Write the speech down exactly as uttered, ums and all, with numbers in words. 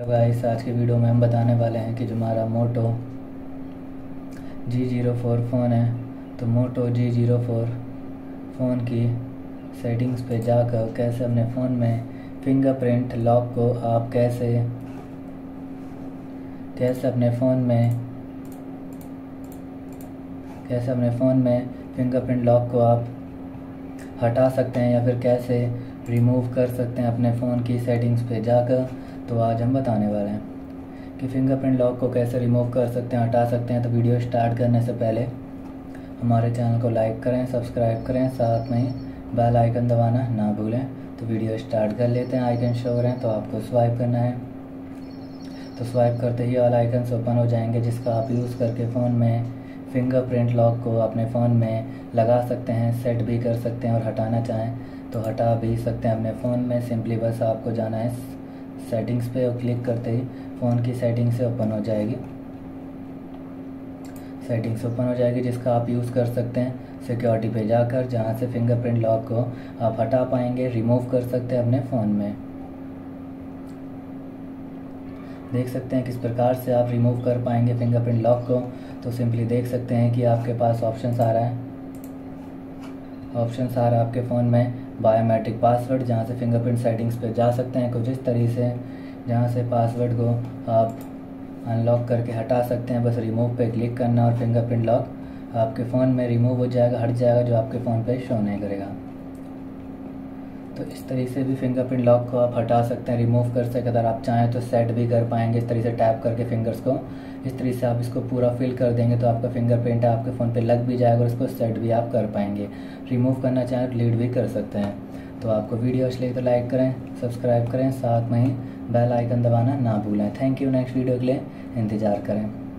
Hello guys, आज के video में हम बताने वाले हैं कि जो हमारा Moto G zero four phone है तो Moto G zero four phone की सेटिंग्स पे जाकर कैसे अपने फ़ोन में फिंगरप्रिंट लॉक को आप कैसे कैसे अपने फ़ोन में कैसे अपने फ़ोन में फिंगरप्रिंट लॉक को आप हटा सकते हैं या फिर कैसे रिमूव कर सकते हैं अपने फ़ोन की सेटिंग्स पे जाकर। तो आज हम बताने वाले हैं कि फिंगरप्रिंट लॉक को कैसे रिमूव कर सकते हैं, हटा सकते हैं। तो वीडियो स्टार्ट करने से पहले हमारे चैनल को लाइक करें, सब्सक्राइब करें, साथ में बेल आइकन दबाना ना भूलें। तो वीडियो स्टार्ट कर लेते हैं। आइकन शो करें तो आपको स्वाइप करना है, तो स्वाइप करते ही ऑल आइकन्स ओपन हो जाएंगे जिसका आप यूज़ करके फ़ोन में फिंगरप्रिंट लॉक को अपने फ़ोन में लगा सकते हैं, सेट भी कर सकते हैं और हटाना चाहें तो हटा भी सकते हैं अपने फ़ोन में। सिंपली बस आपको जाना है सेटिंग्स पे और क्लिक करते ही फ़ोन की सेटिंग्स से ओपन हो जाएगी सेटिंग्स ओपन हो जाएगी जिसका आप यूज़ कर सकते हैं सिक्योरिटी पे जाकर, जहाँ से फिंगरप्रिंट लॉक को आप हटा पाएंगे, रिमूव कर सकते हैं अपने फ़ोन में। देख सकते हैं किस प्रकार से आप रिमूव कर पाएंगे फिंगरप्रिंट लॉक को। तो सिंपली देख सकते हैं कि आपके पास ऑप्शन आ रहा है ऑप्शन आ रहा है आपके फ़ोन में बायोमेट्रिक पासवर्ड, जहाँ से फिंगरप्रिंट सेटिंग्स पे जा सकते हैं कुछ इस तरीके से, जहाँ से पासवर्ड को आप अनलॉक करके हटा सकते हैं। बस रिमूव पे क्लिक करना और फिंगरप्रिंट लॉक आपके फ़ोन में रिमूव हो जाएगा, हट जाएगा, जो आपके फ़ोन पे शो नहीं करेगा। तो इस तरीके से भी फिंगरप्रिंट लॉक को आप हटा सकते हैं, रिमूव कर सकते हैं। अगर आप चाहें तो सेट भी कर पाएंगे इस तरीके से टैप करके फिंगर्स को। इस तरीके से आप इसको पूरा फिल कर देंगे तो आपका फिंगरप्रिंट आपके फ़ोन पे लग भी जाएगा और इसको सेट भी आप कर पाएंगे। रिमूव करना चाहें तो डिलीट भी कर सकते हैं। तो आपको वीडियो अच्छी लगी तो लाइक करें, सब्सक्राइब करें, साथ में ही बेल आइकन दबाना ना भूलें। Thank you. नेक्स्ट वीडियो के लिए इंतज़ार करें।